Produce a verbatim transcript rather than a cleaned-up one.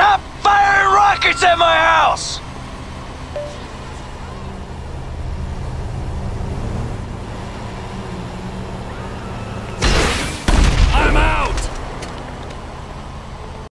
Stop firing rockets at my house!